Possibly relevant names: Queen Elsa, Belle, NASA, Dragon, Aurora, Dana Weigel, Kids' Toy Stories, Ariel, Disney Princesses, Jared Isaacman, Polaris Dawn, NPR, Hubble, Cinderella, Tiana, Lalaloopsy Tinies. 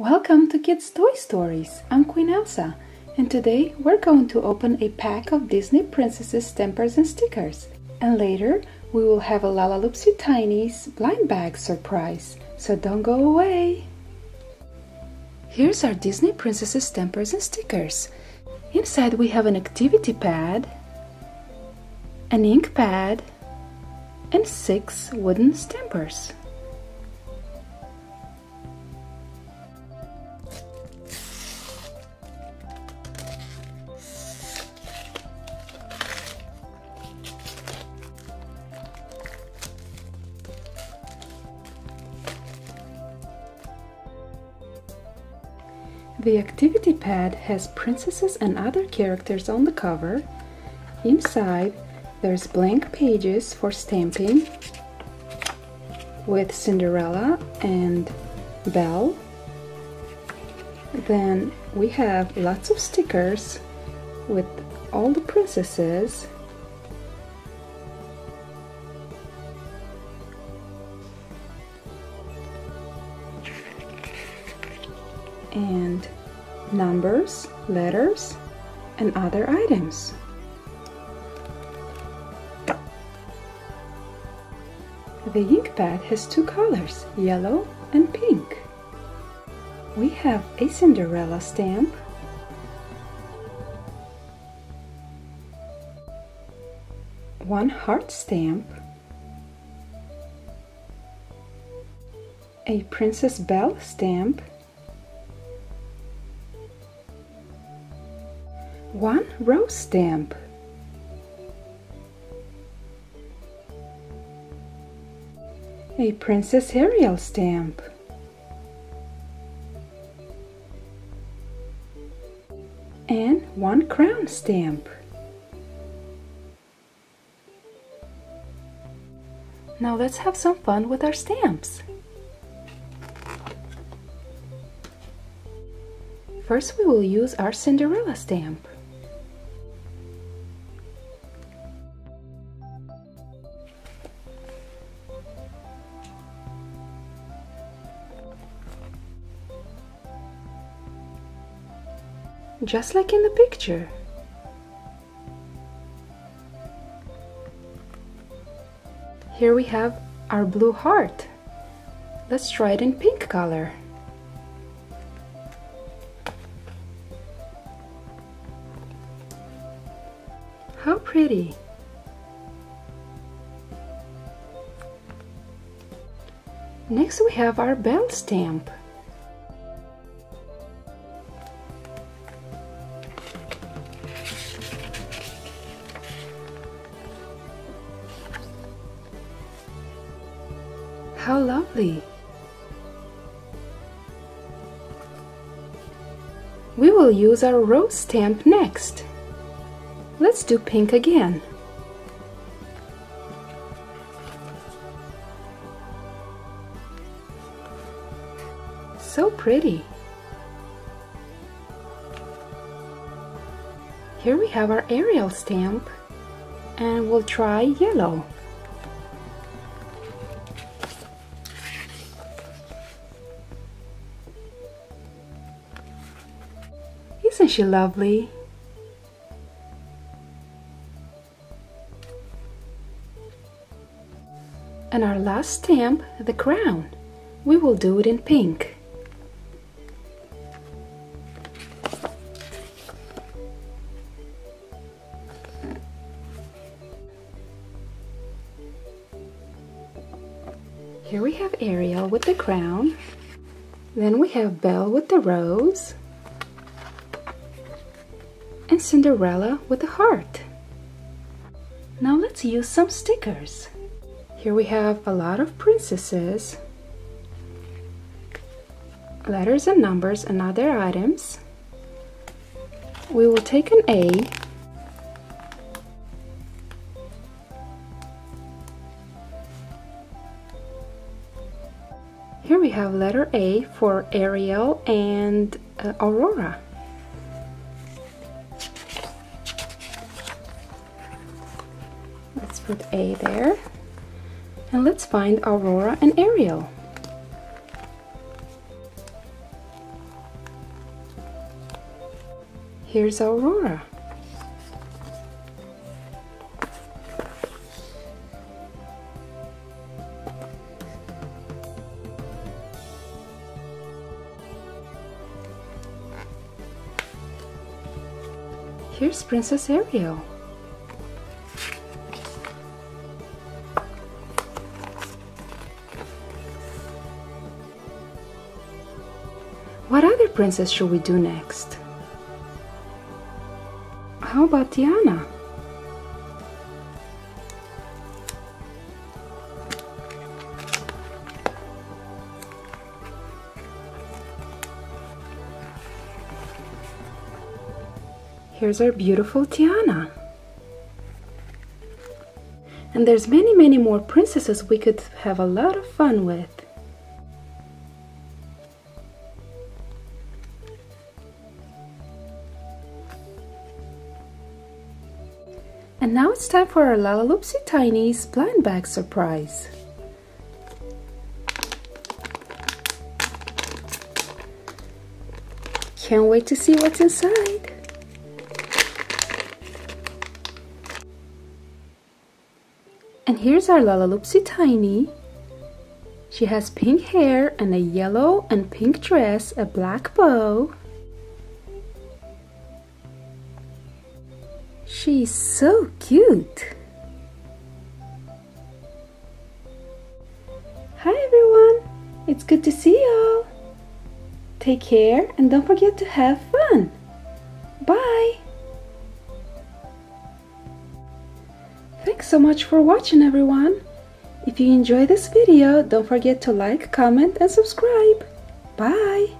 Welcome to Kids' Toy Stories! I'm Queen Elsa, and today we're going to open a pack of Disney Princesses stampers and stickers. And later we will have a Lalaloopsy Tinies blind bag surprise, so don't go away! Here's our Disney Princesses stampers and stickers. Inside we have an activity pad, an ink pad, and 6 wooden stampers. The activity pad has princesses and other characters on the cover. Inside, there's blank pages for stamping with Cinderella and Belle. Then we have lots of stickers with all the princesses. And numbers, letters, and other items. The ink pad has 2 colors, yellow and pink. We have a Cinderella stamp . One heart stamp . A Princess Belle stamp . One rose stamp . A Princess Ariel stamp and 1 crown stamp . Now let's have some fun with our stamps . First we will use our Cinderella stamp . Just like in the picture. Here we have our blue heart. Let's try it in pink color. How pretty! Next we have our Belle stamp. How lovely! We will use our rose stamp next. Let's do pink again. So pretty! Here we have our Ariel stamp, and we'll try yellow. Isn't she lovely? And our last stamp, the crown. We will do it in pink. Here we have Ariel with the crown. Then we have Belle with the rose. And Cinderella with a heart. Now let's use some stickers. Here we have a lot of princesses, letters and numbers and other items. We will take an A . Here we have letter A for Ariel and Aurora . Let's put A there, and let's find Aurora and Ariel. Here's Aurora. Here's Princess Ariel. What other princess should we do next? How about Tiana? Here's our beautiful Tiana. And there's many more princesses we could have a lot of fun with. And now it's time for our Lalaloopsy Tinies blind bag surprise. Can't wait to see what's inside. And here's our Lalaloopsy Tiny. She has pink hair and a yellow and pink dress, a black bow. She's so cute! Hi everyone! It's good to see y'all! Take care and don't forget to have fun! Bye! Thanks so much for watching everyone! If you enjoy this video, don't forget to like, comment and subscribe! Bye!